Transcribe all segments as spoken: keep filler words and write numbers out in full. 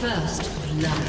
First love.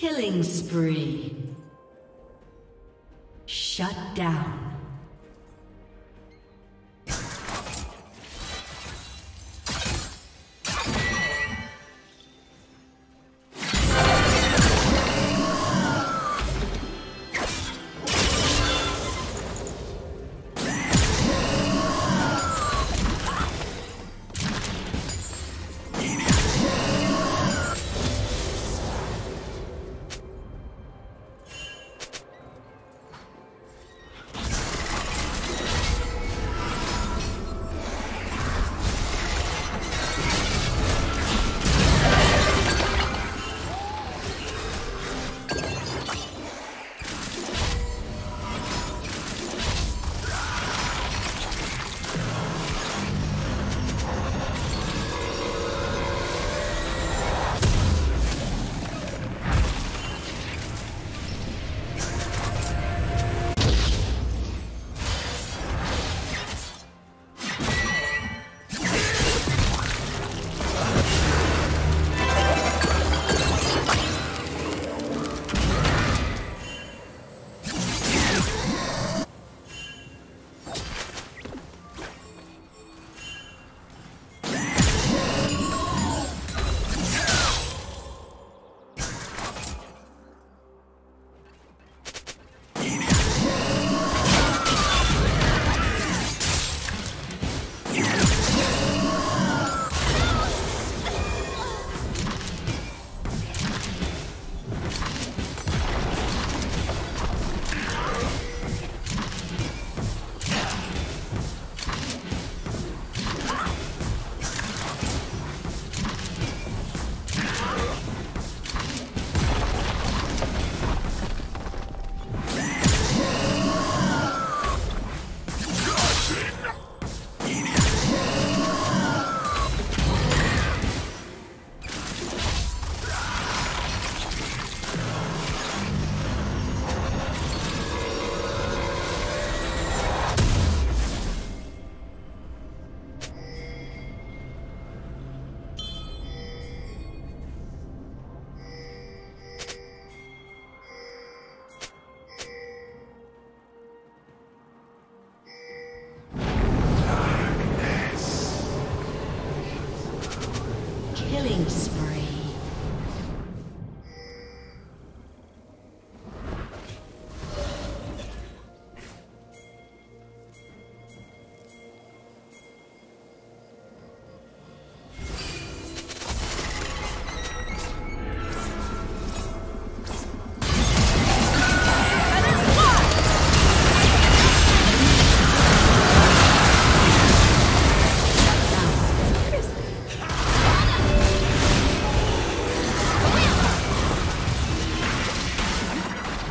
Killing spree. Shut down.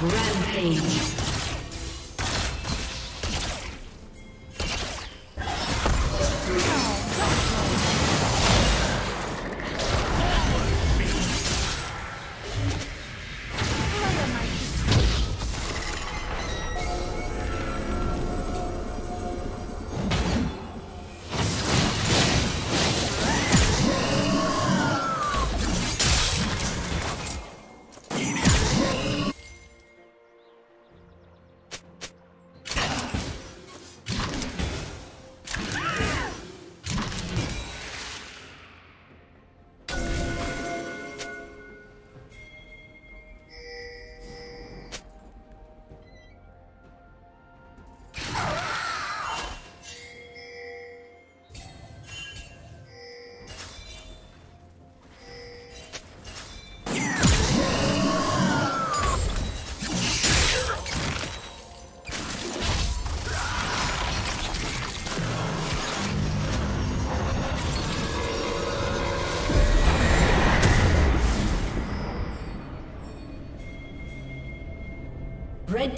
Rampage. Red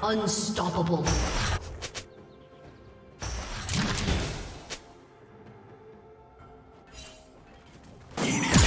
Unstoppable. Why am I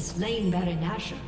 Slain Baron Nashor.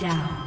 down.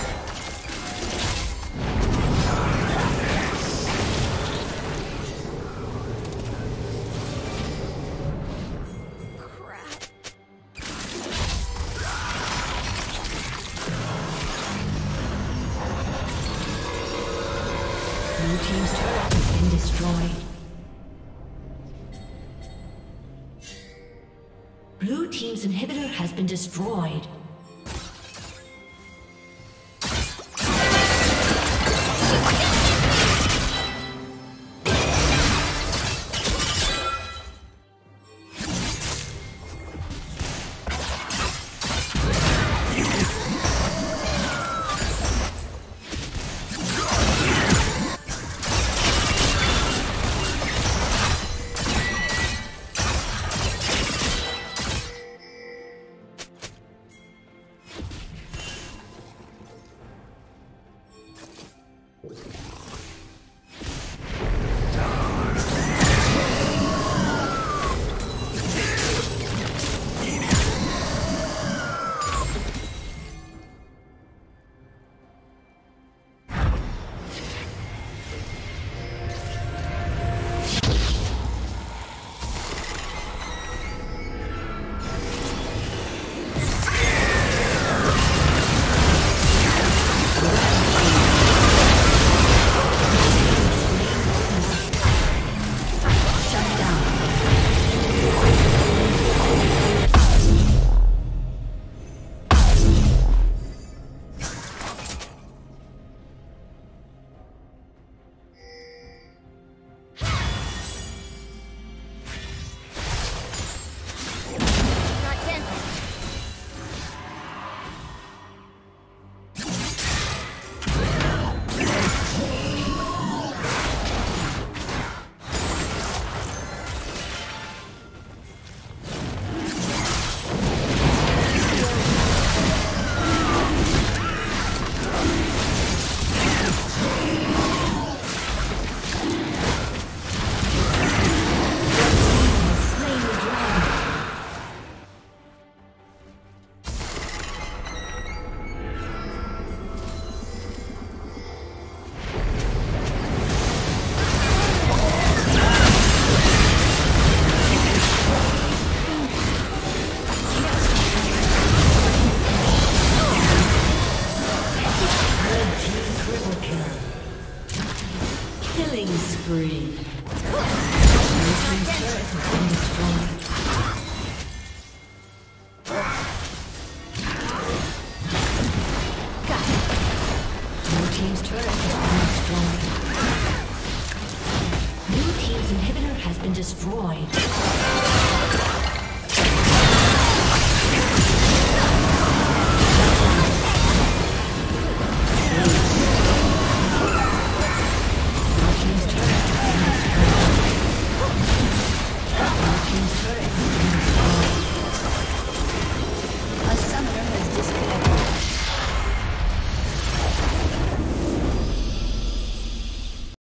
Blue team's turret has been destroyed. Blue team's inhibitor has been destroyed. Inhibitor has been destroyed.